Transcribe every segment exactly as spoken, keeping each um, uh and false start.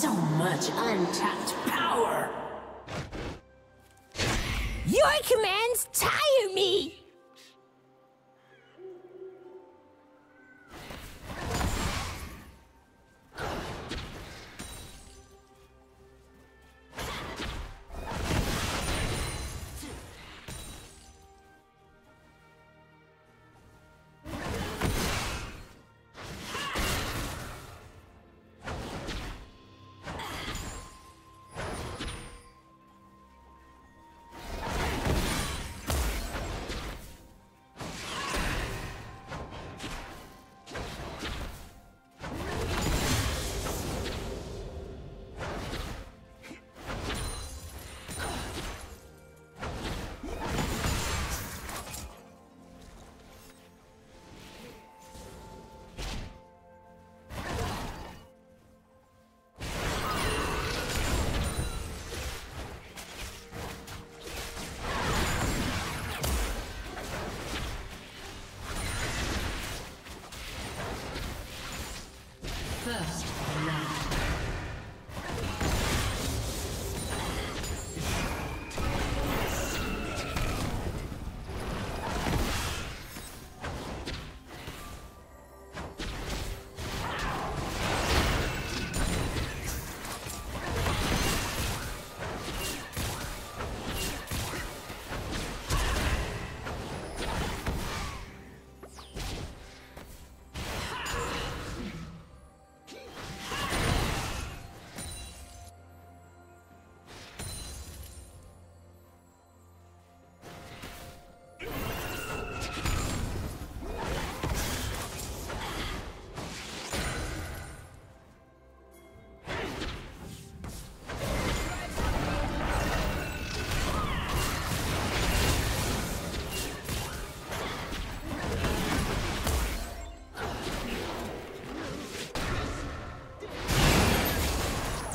So much untapped power! Your commands tire me! First round.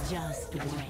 Just wait.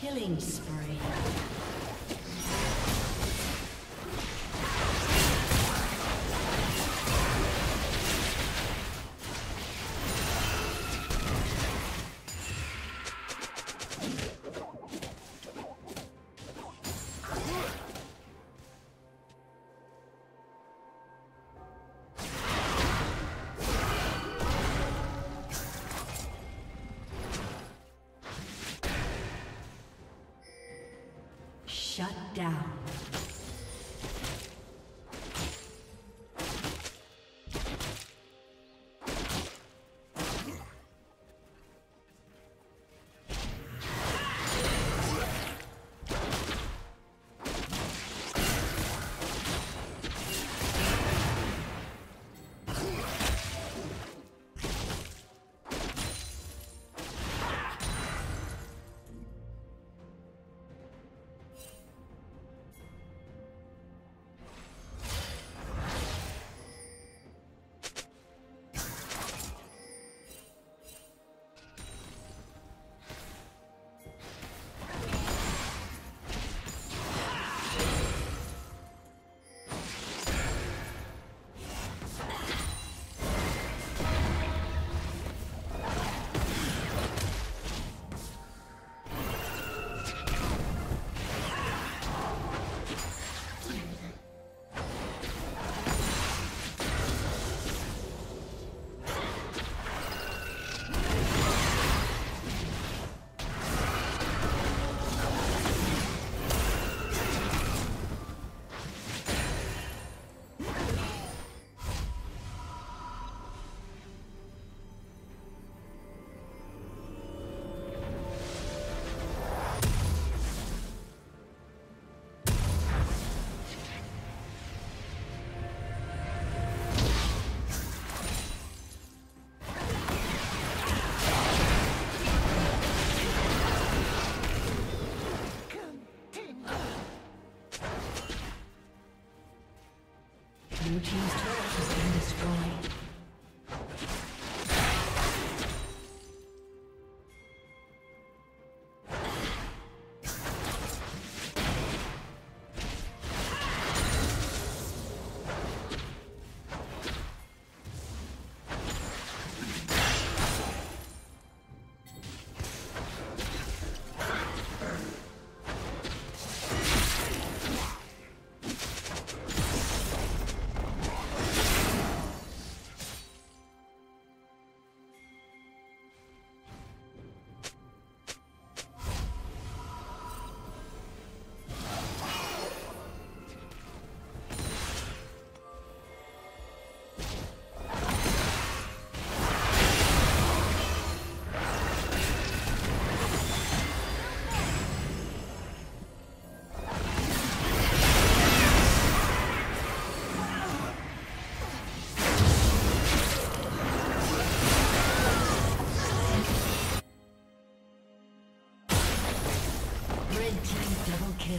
Killing spree. Shut down. Blue team's turret has been destroyed. Red team double kill.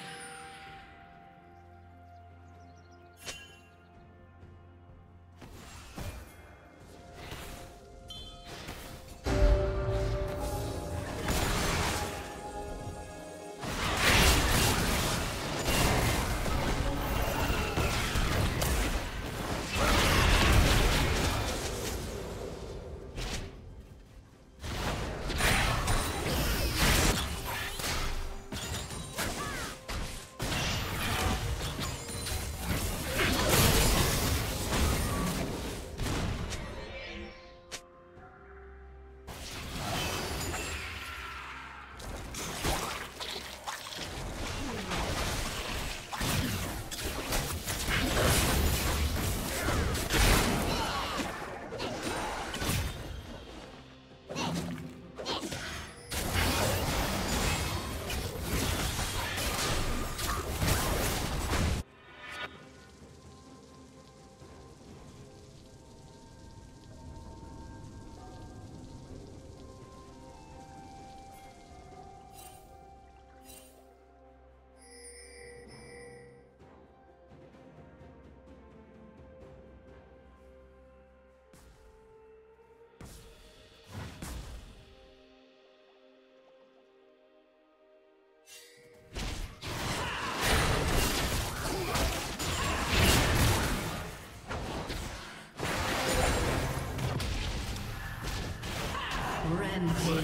Rampage.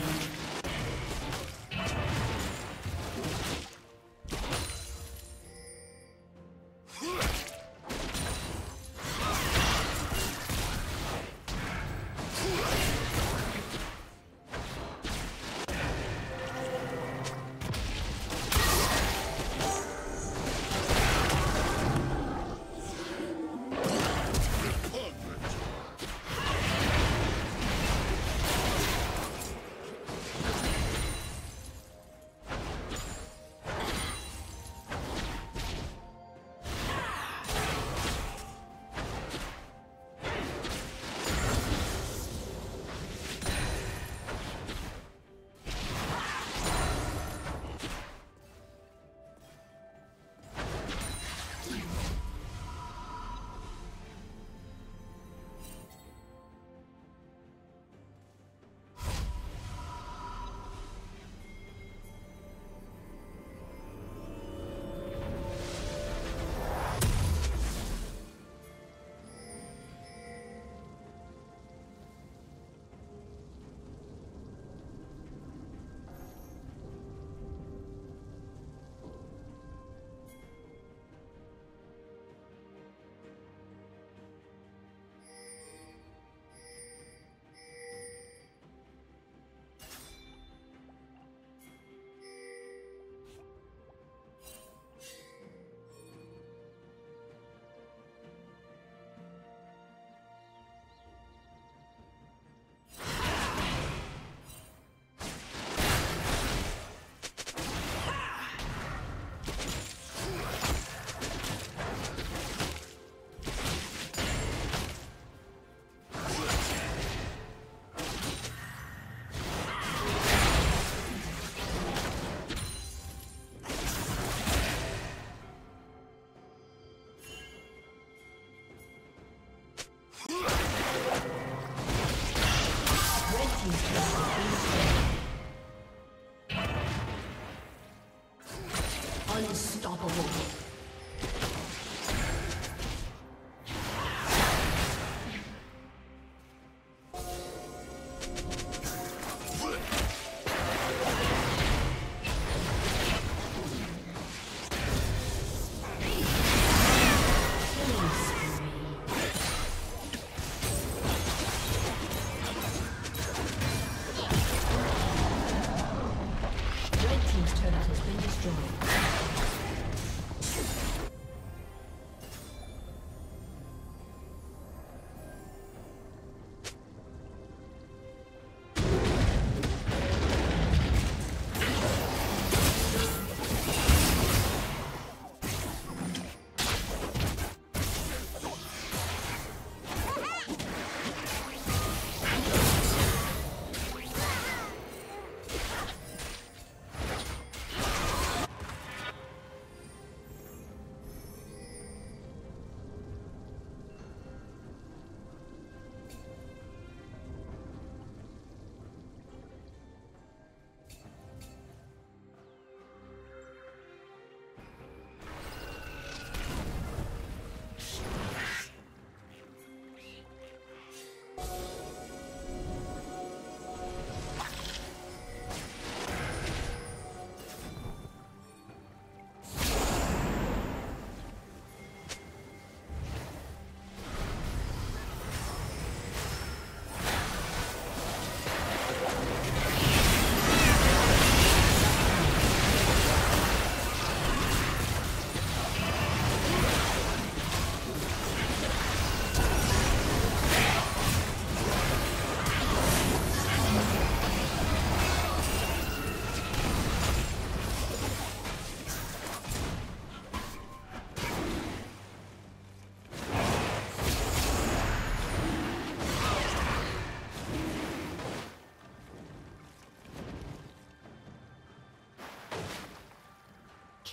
Unstoppable.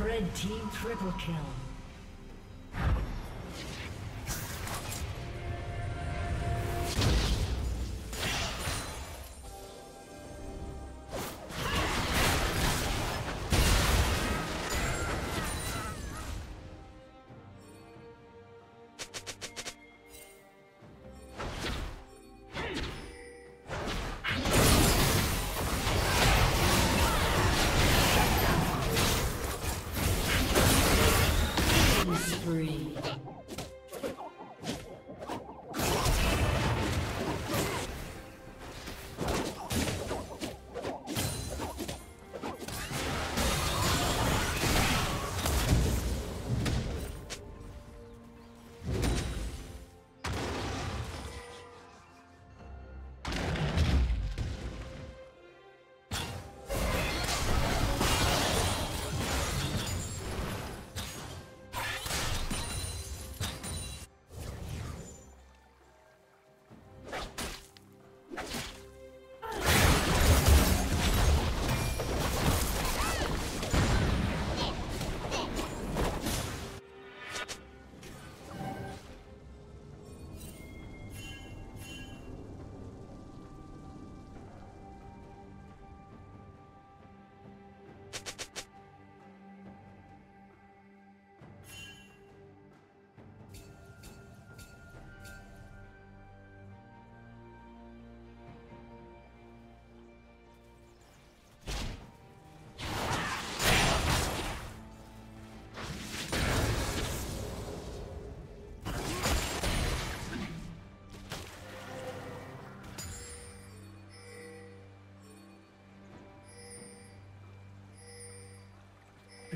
Red team triple kill.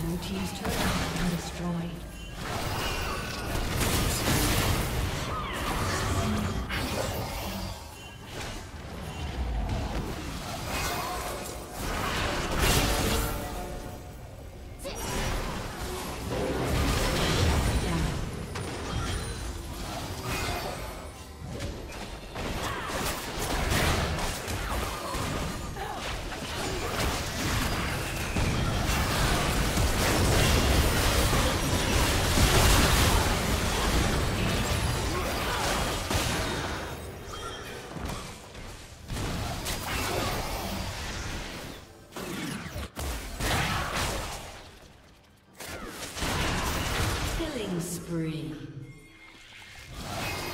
Blue team's turret has been destroyed. Killing spree. Amen.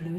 Blue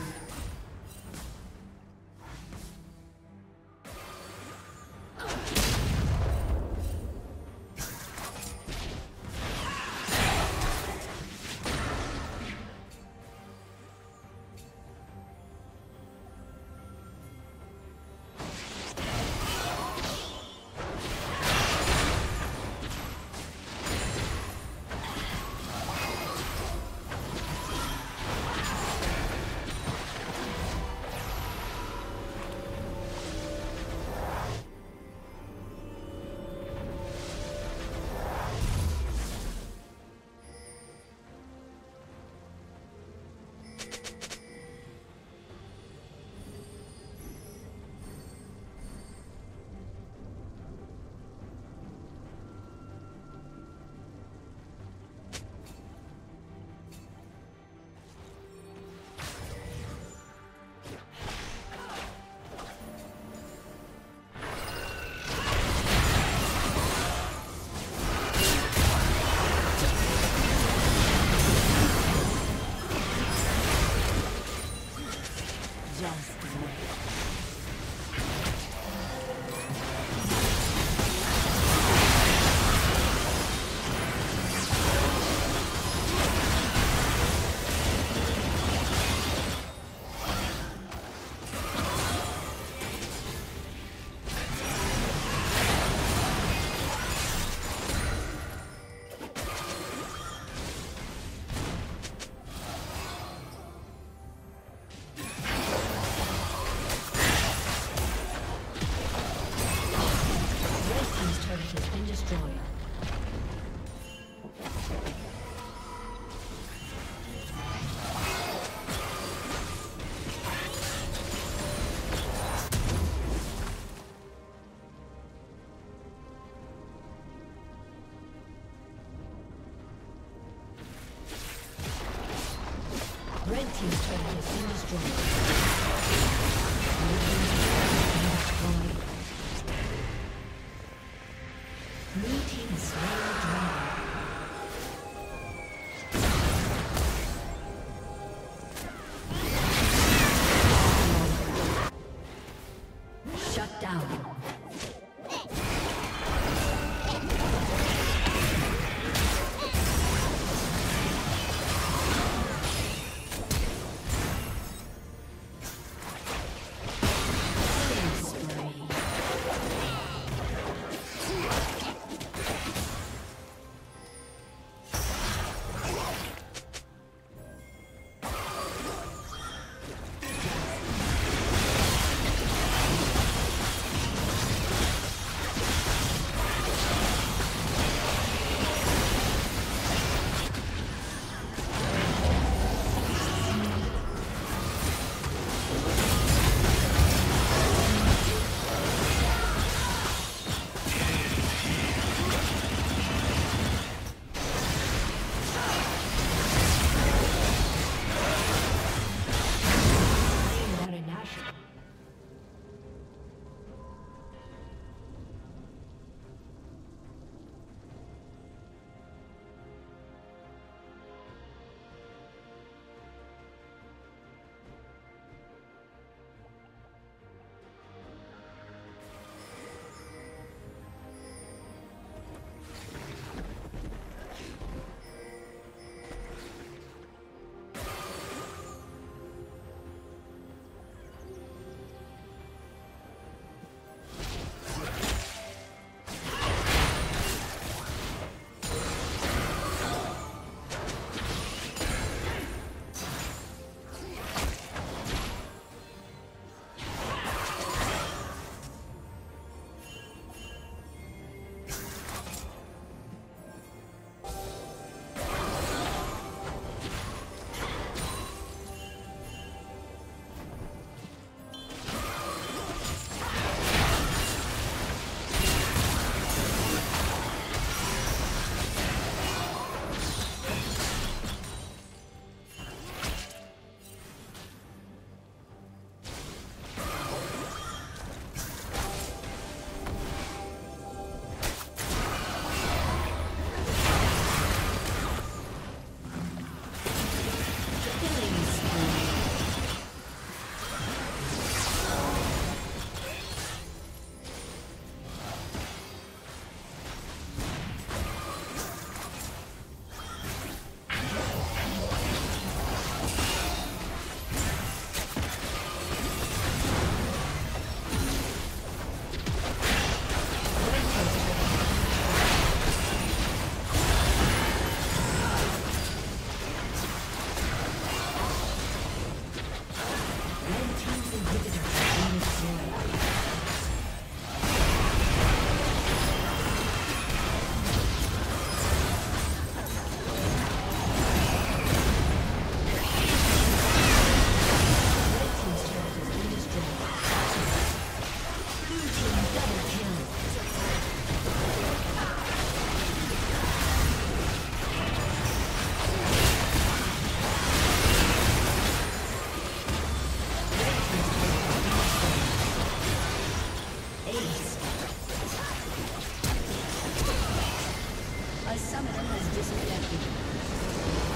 Disconnected.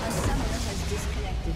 A summoner has disconnected.